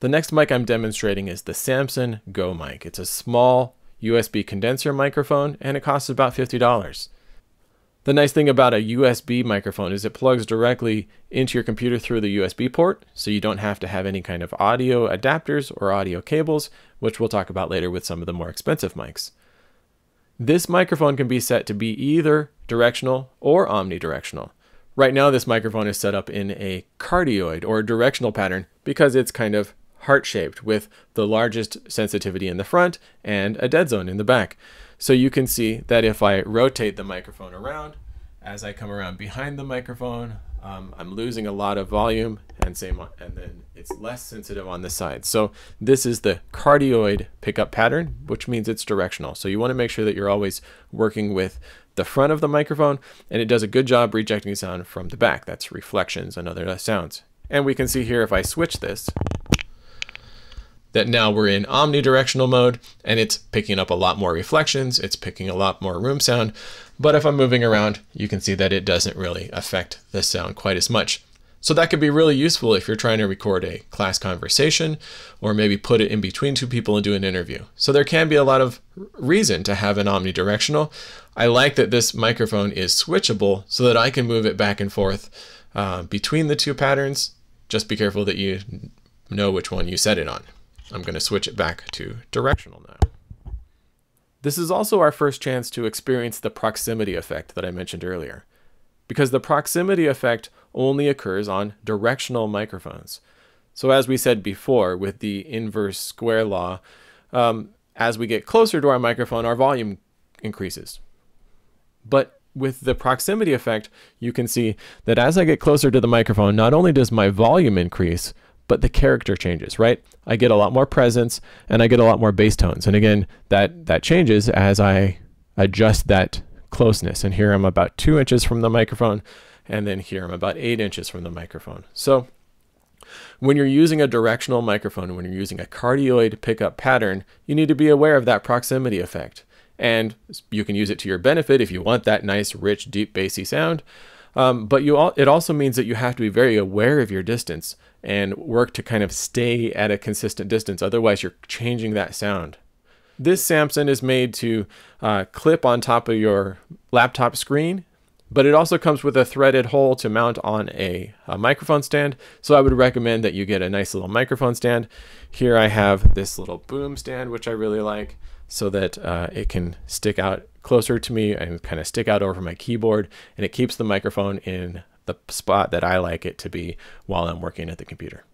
The next mic I'm demonstrating is the Samson GoMic. It's a small USB condenser microphone and it costs about $50. The nice thing about a USB microphone is it plugs directly into your computer through the USB port, so you don't have to have any kind of audio adapters or audio cables, which we'll talk about later with some of the more expensive mics. This microphone can be set to be either directional or omnidirectional. Right now, this microphone is set up in a cardioid or directional pattern because it's kind of heart-shaped with the largest sensitivity in the front and a dead zone in the back. So you can see that if I rotate the microphone around, as I come around behind the microphone, I'm losing a lot of volume and then it's less sensitive on the side. So this is the cardioid pickup pattern, which means it's directional. So you want to make sure that you're always working with the front of the microphone, and it does a good job rejecting sound from the back. That's reflections and other sounds. And we can see here if I switch this, that now we're in omnidirectional mode and it's picking up a lot more reflections, it's picking a lot more room sound. But if I'm moving around, you can see that it doesn't really affect the sound quite as much. So that could be really useful if you're trying to record a class conversation or maybe put it in between two people and do an interview. So there can be a lot of reason to have an omnidirectional. I like that this microphone is switchable so that I can move it back and forth between the two patterns. Just be careful that you know which one you set it on. I'm going to switch it back to directional now. This is also our first chance to experience the proximity effect that I mentioned earlier, because the proximity effect only occurs on directional microphones. So as we said before, with the inverse square law, as we get closer to our microphone, our volume increases. But with the proximity effect, you can see that as I get closer to the microphone, not only does my volume increase, but the character changes, right? I get a lot more presence and I get a lot more bass tones. And again, that changes as I adjust that closeness. And here I'm about 2 inches from the microphone, and then here I'm about 8 inches from the microphone. So when you're using a directional microphone, when you're using a cardioid pickup pattern, you need to be aware of that proximity effect. And you can use it to your benefit if you want that nice, rich, deep, bassy sound. But it also means that you have to be very aware of your distance and work to kind of stay at a consistent distance. Otherwise, you're changing that sound. This Samson is made to clip on top of your laptop screen, but it also comes with a threaded hole to mount on a microphone stand. So I would recommend that you get a nice little microphone stand. Here I have this little boom stand, which I really like, so that it can stick out closer to me and kind of stick out over my keyboard, and it keeps the microphone in the spot that I like it to be while I'm working at the computer.